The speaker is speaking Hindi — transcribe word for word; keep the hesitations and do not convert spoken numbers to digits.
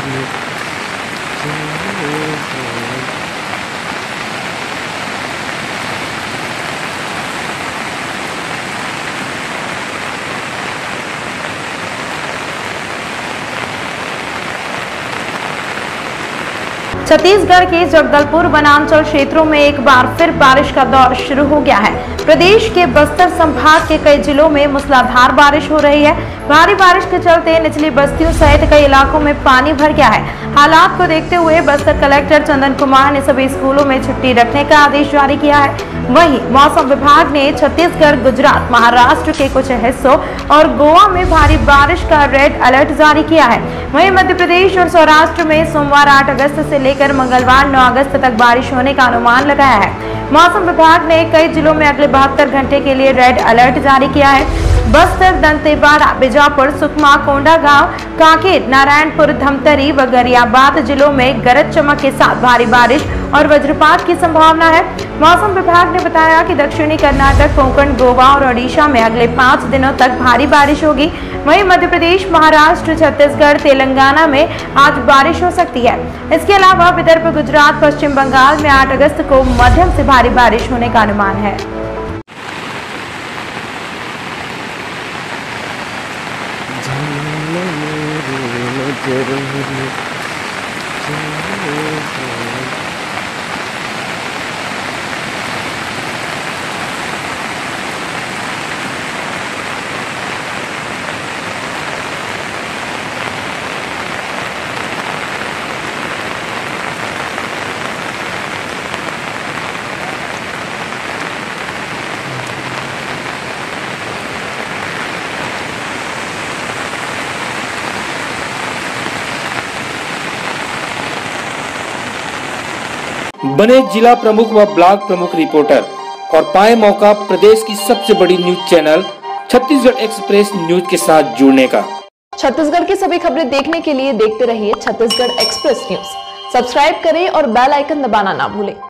चाहिए। छत्तीसगढ़ के जगदलपुर वनांचल क्षेत्रों में एक बार फिर बारिश का दौर शुरू हो गया है। प्रदेश के बस्तर संभाग के कई जिलों में मूसलाधार बारिश हो रही है। भारी बारिश के चलते निचली बस्तियों सहित कई इलाकों में पानी भर गया है। हालात को देखते हुए बस्तर कलेक्टर चंदन कुमार ने सभी स्कूलों में छुट्टी रखने का आदेश जारी किया है। वहीं मौसम विभाग ने छत्तीसगढ़, गुजरात, महाराष्ट्र के कुछ हिस्सों और गोवा में भारी बारिश का रेड अलर्ट जारी किया है। वहीं मध्य प्रदेश और सौराष्ट्र में सोमवार आठ अगस्त से लेकर मंगलवार नौ अगस्त तक बारिश होने का अनुमान लगाया है। मौसम विभाग ने कई जिलों में अगले बहत्तर घंटे के लिए रेड अलर्ट जारी किया है। बस्तर, दंतेवाड़ा, बिजापुर, सुकमा, कोंडागांव, कांकेर, नारायणपुर, धमतरी व गरियाबाद जिलों में गरज चमक के साथ भारी बारिश और वज्रपात की संभावना है। मौसम विभाग ने बताया कि दक्षिणी कर्नाटक, कोंकण, गोवा और ओडिशा में अगले पाँच दिनों तक भारी बारिश होगी। वहीं मध्य प्रदेश, महाराष्ट्र, छत्तीसगढ़, तेलंगाना में आज बारिश हो सकती है। इसके अलावा विदर्भ, गुजरात, पश्चिम बंगाल में आठ अगस्त को मध्यम से भारी बारिश होने का अनुमान है। बने जिला प्रमुख व ब्लॉक प्रमुख रिपोर्टर और पाए मौका प्रदेश की सबसे बड़ी news channel Chhattisgarh express news के साथ जुड़ने का। छत्तीसगढ़ की सभी खबरें देखने के लिए देखते रहिए छत्तीसगढ़ एक्सप्रेस न्यूज। सब्सक्राइब करें और बेल आइकन दबाना ना भूलें।